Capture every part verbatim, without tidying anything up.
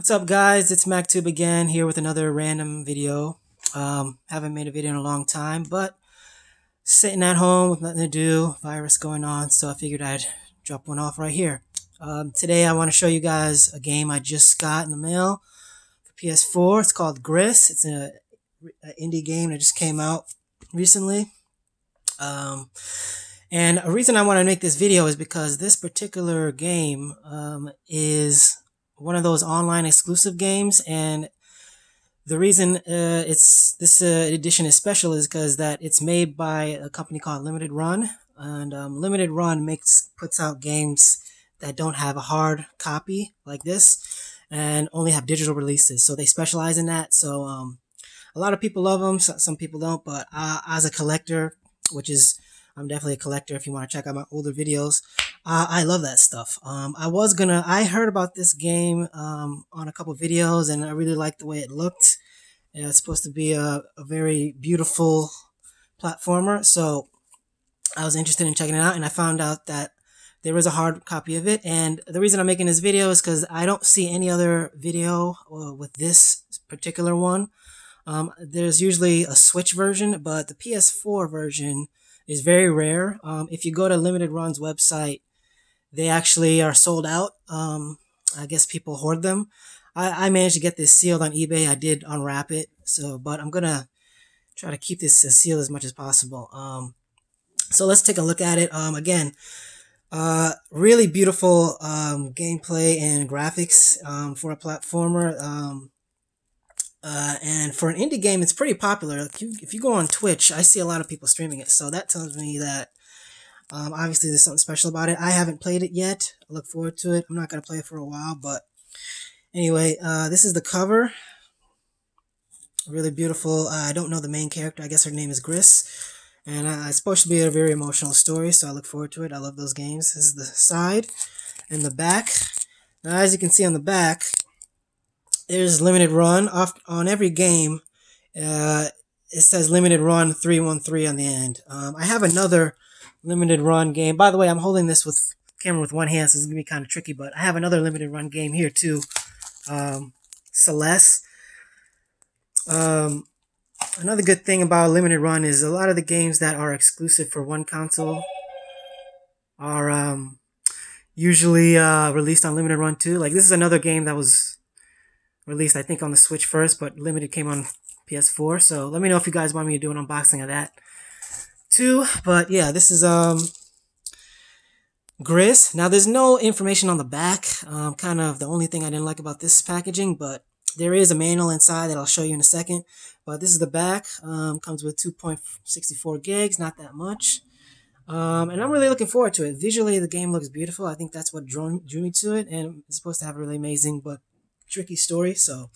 What's up, guys? It's MacTube again, here with another random video. Um, haven't made a video in a long time, but sitting at home with nothing to do, virus going on, so I figured I'd drop one off right here. Um, today I want to show you guys a game I just got in the mail for P S four. It's called Gris. It's an indie game that just came out recently. Um, and a reason I want to make this video is because this particular game um, is one of those online exclusive games, and the reason uh, it's this uh, edition is special is because that it's made by a company called Limited Run, and um, Limited Run makes puts out games that don't have a hard copy like this, and only have digital releases. So they specialize in that. So um, a lot of people love them, so some people don't. But uh, as a collector, which is I'm definitely a collector. If you want to check out my older videos. Uh, I love that stuff. Um, I was gonna, I heard about this game um, on a couple videos, and I really liked the way it looked. And it's supposed to be a, a very beautiful platformer, so I was interested in checking it out, and I found out that there was a hard copy of it. And the reason I'm making this video is because I don't see any other video uh, with this particular one. Um, there's usually a Switch version, but the P S four version is very rare. Um, if you go to Limited Run's website, they actually are sold out. Um, I guess people hoard them. I, I managed to get this sealed on eBay. I did unwrap it, so but I'm gonna try to keep this sealed as much as possible. Um, so let's take a look at it. Um, again, uh, really beautiful um, gameplay and graphics um, for a platformer. Um, uh, and for an indie game, it's pretty popular. If you, if you go on Twitch, I see a lot of people streaming it, so that tells me that Um, obviously there's something special about it. I haven't played it yet. I look forward to it. I'm not going to play it for a while, but anyway, uh, this is the cover. Really beautiful. Uh, I don't know the main character. I guess her name is Gris, and uh, it's supposed to be a very emotional story, so I look forward to it. I love those games. This is the side and the back. Now, as you can see on the back, there's Limited Run. Off, on every game, uh, it says Limited Run three one three on the end. Um, I have another Limited Run game. By the way, I'm holding this with camera with one hand, so it's gonna be kind of tricky, but I have another Limited Run game here too. Um, Celeste. Um, another good thing about Limited Run is a lot of the games that are exclusive for one console are um, usually uh, released on Limited Run too. Like, this is another game that was released, I think, on the Switch first, but Limited came on P S four. So let me know if you guys want me to do an unboxing of that too. But yeah, this is um Gris. Now, there's no information on the back. Um, kind of the only thing I didn't like about this packaging, but there is a manual inside that I'll show you in a second. But this is the back. Um, comes with two point six four gigs, not that much. Um, and I'm really looking forward to it. Visually, the game looks beautiful. I think that's what drew, drew me to it, and it's supposed to have a really amazing but tricky story. So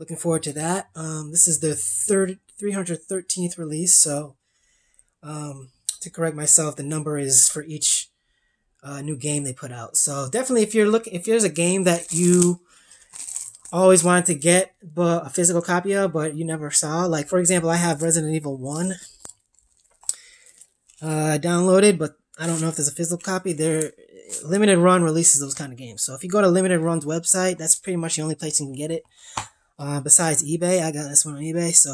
looking forward to that. Um, this is the third three hundred thirteenth release. So Um, to correct myself, the number is for each uh, new game they put out. So definitely, if you're looking, if there's a game that you always wanted to get but a physical copy of, but you never saw, like for example, I have Resident Evil one uh, downloaded, but I don't know if there's a physical copy. There, Limited Run releases those kind of games. So if you go to Limited Run's website, that's pretty much the only place you can get it. Uh, besides eBay, I got this one on eBay. So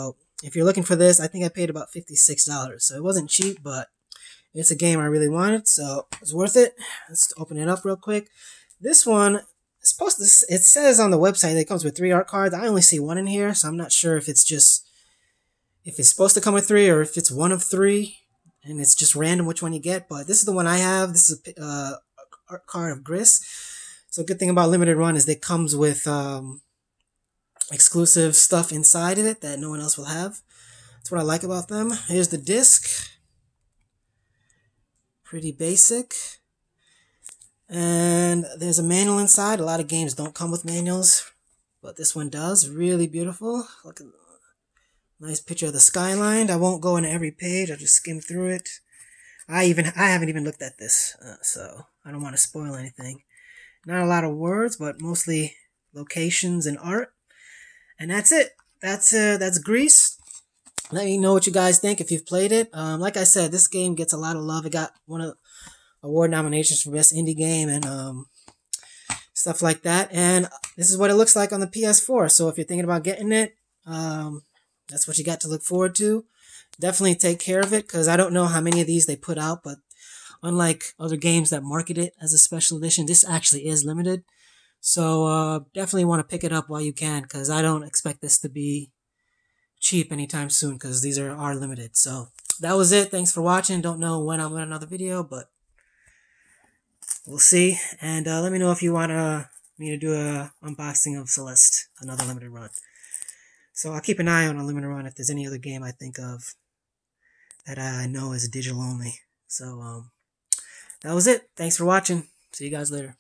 if you're looking for this, I think I paid about fifty-six dollars, so it wasn't cheap, but it's a game I really wanted, so it's worth it. Let's open it up real quick. This one, it's supposed to, it says on the website that it comes with three art cards. I only see one in here, so I'm not sure if it's just, if it's supposed to come with three or if it's one of three, and it's just random which one you get, but this is the one I have. This is a uh, art card of Gris. So a good thing about Limited Run is that it comes with Um, exclusive stuff inside of it that no one else will have. That's what I like about them. Here's the disc. Pretty basic. And there's a manual inside. A lot of games don't come with manuals, but this one does. Really beautiful. Look at the nice picture of the skyline. I won't go into every page. I'll just skim through it. I even I haven't even looked at this, uh, so I don't want to spoil anything. Not a lot of words, but mostly locations and art. And that's it. That's uh, that's Gris. Let me know what you guys think if you've played it. Um, like I said, this game gets a lot of love. It got one of award nominations for best indie game, and um, stuff like that. And this is what it looks like on the P S four. So if you're thinking about getting it, um, that's what you got to look forward to. Definitely take care of it, because I don't know how many of these they put out, but unlike other games that market it as a special edition, this actually is limited. So uh, definitely want to pick it up while you can, because I don't expect this to be cheap anytime soon, because these are, are limited. So that was it. Thanks for watching. Don't know when I'll do another video, but we'll see. And uh, let me know if you want uh, me to do a unboxing of Celeste, another limited run. So I'll keep an eye on a limited run if there's any other game I think of that I know is digital only. So um, that was it. Thanks for watching. See you guys later.